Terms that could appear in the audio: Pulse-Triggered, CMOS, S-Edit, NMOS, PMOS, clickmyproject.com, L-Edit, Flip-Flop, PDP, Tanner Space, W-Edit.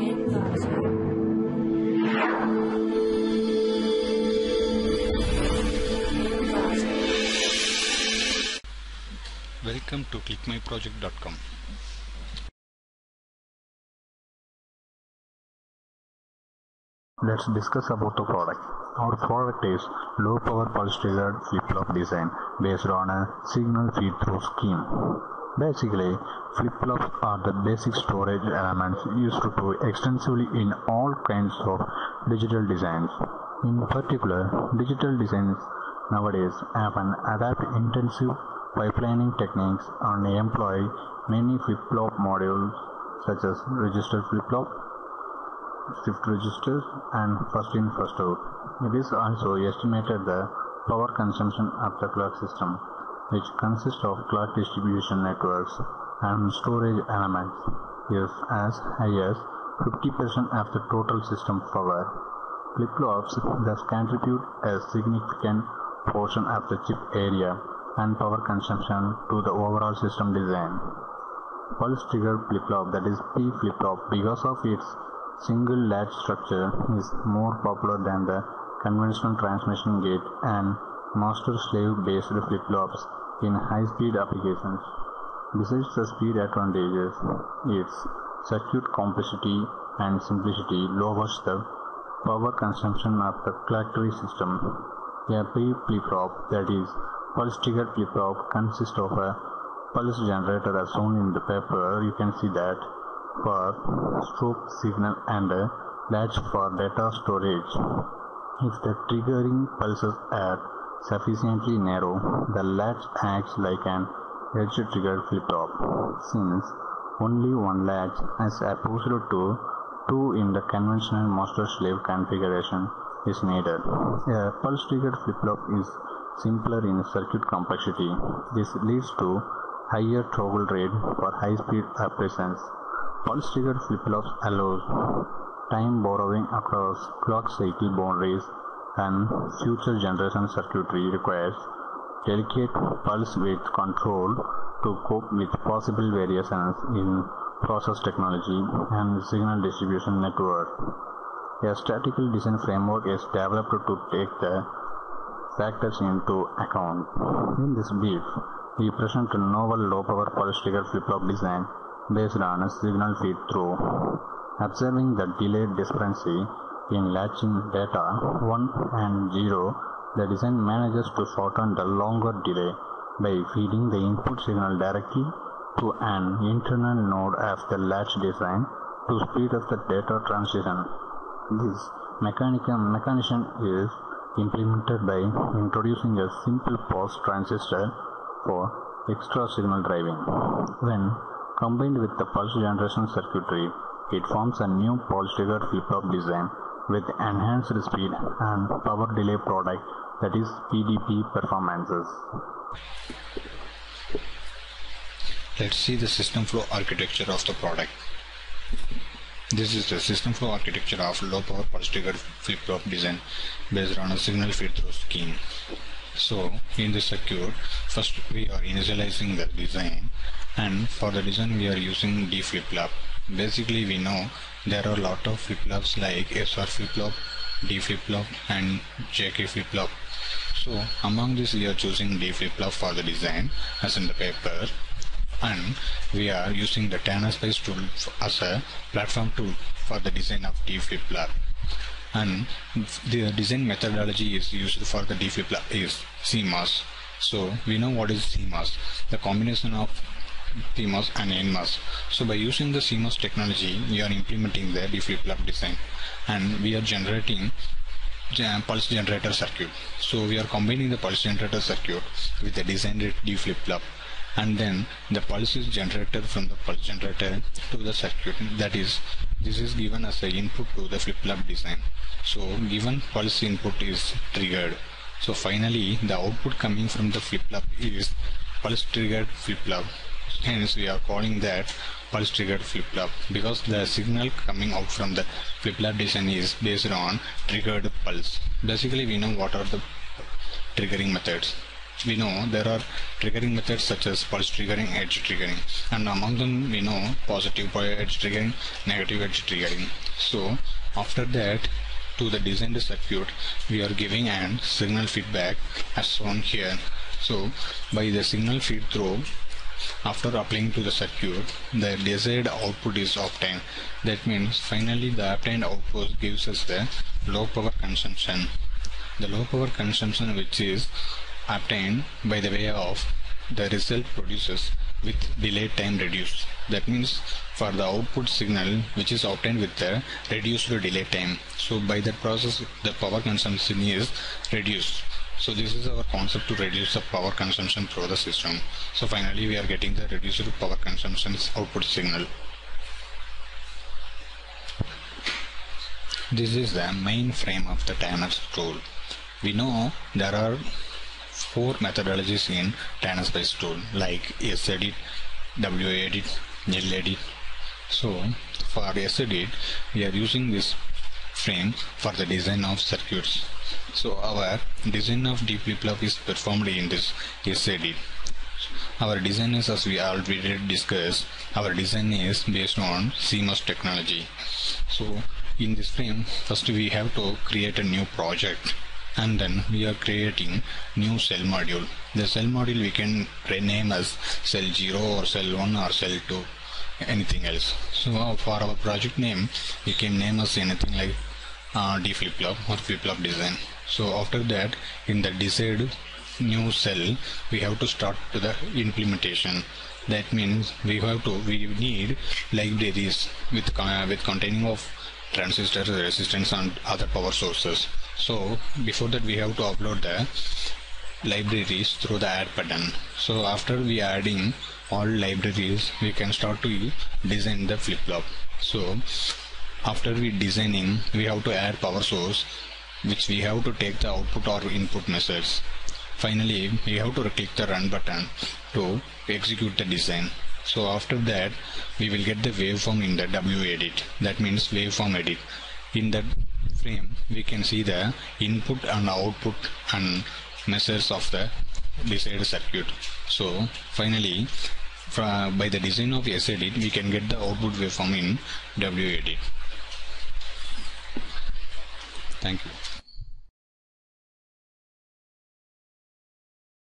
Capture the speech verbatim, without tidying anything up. Welcome to click my project dot com. Let's discuss about the product. Our product is low power pulse triggered flip-flop design based on a signal feed-through scheme. Basically, flip-flops are the basic storage elements used to extensively in all kinds of digital designs. In particular, digital designs nowadays have an adapt intensive pipelining techniques and employ many flip-flop modules such as register flip-flop, shift registers, and first in first out. It is also estimated the power consumption of the clock system, which consists of clock distribution networks and storage elements, is as high as fifty percent of the total system power. Flip-flops thus contribute a significant portion of the chip area and power consumption to the overall system design. Pulse triggered flip-flop, that is P flip-flop, because of its single latch structure is more popular than the conventional transmission gate and master-slave based flip-flops in high-speed applications. Besides the speed advantages, its circuit complexity and simplicity lowers the power consumption of the clock tree system. A P flip-flop, that is pulse-triggered flip-flop, consists of a pulse generator as shown in the paper. You can see that for strobe signal and a latch for data storage. If the triggering pulses are sufficiently narrow, the latch acts like an edge-triggered flip-flop, since only one latch as opposed to two in the conventional master-slave configuration is needed. A pulse-triggered flip-flop is simpler in circuit complexity. This leads to higher toggle rate for high-speed operations. Pulse triggered flip-flops allows time borrowing across clock cycle boundaries, and future generation circuitry requires delicate pulse width control to cope with possible variations in process technology and signal distribution network. A statistical design framework is developed to take the factors into account. In this brief, we present a novel low power pulse triggered flip-flop design based on a signal feed-through. Observing the delay disparity in latching data one and zero, the design manages to shorten the longer delay by feeding the input signal directly to an internal node of the latch design to speed up the data transition. This mechanism is implemented by introducing a simple pulse transistor for extra signal driving. When combined with the pulse generation circuitry, it forms a new pulse-triggered flip-flop design with enhanced speed and power delay product, that is P D P performances. Let's see the system flow architecture of the product. This is the system flow architecture of low-power pulse-triggered flip-flop design based on a signal feed-through scheme. So, in the circuit, first we are initializing the design, and for the design we are using D flip-flop. Basically, we know there are a lot of flip-flops like S R flip-flop, D flip-flop and J K flip-flop. So, among this we are choosing D flip-flop for the design as in the paper, and we are using the Tanner Space tool as a platform tool for the design of D flip-flop. And the design methodology is used for the D flip-flop is C MOS. So we know what is C MOS, the combination of P MOS and N MOS. So by using the C MOS technology, we are implementing the D flip-flop design, and we are generating pulse generator circuit. So we are combining the pulse generator circuit with the designed D flip-flop, and then the pulse is generated from the pulse generator to the circuit, that is, this is given as the input to the flip-flop design. So given pulse input is triggered. So finally the output coming from the flip-flop is pulse triggered flip-flop. Hence we are calling that pulse triggered flip-flop, because the signal coming out from the flip-flop design is based on triggered pulse. Basically we know what are the triggering methods. we know there are triggering methods such as pulse triggering, edge triggering, and among them we know positive edge triggering, negative edge triggering. So after that, to the designed circuit we are giving an signal feedback as shown here. So by the signal feed through, after applying to the circuit, the desired output is obtained. That means finally the obtained output gives us the low power consumption. The low power consumption which is obtained by the way of the result produces with delay time reduced. That means for the output signal which is obtained with the reduced delay time. So by that process the power consumption is reduced. So this is our concept to reduce the power consumption through the system. So finally we are getting the reduced power consumption output signal. This is the main frame of the Tanner's tool. We know there are four methodologies in Tanner Space tool like S-Edit, W-Edit, L-Edit. So for S-Edit we are using this frame for the design of circuits. So our design of D flip-flop is performed in this S-Edit. Our design is, as we already discussed, our design is based on C MOS technology. So in this frame, first we have to create a new project, and then we are creating new cell module. The cell module we can rename as cell zero or cell one or cell two, anything else. So for our project name we can name as anything like uh, D flip-flop or flip-flop design. So after that, in the desired new cell we have to start to the implementation. That means we have to we need libraries with uh, with containing of transistors, resistance and other power sources. So before that we have to upload the libraries through the add button. So after we are adding all libraries, we can start to design the flip-flop. So after we designing, we have to add power source, which we have to take the output or input message. Finally we have to click the run button to execute the design. So after that we will get the waveform in the W-Edit, that means waveform edit. In that frame we can see the input and output and measures of the desired circuit. So finally by the design of S-Edit we can get the output waveform in W-Edit. Thank you.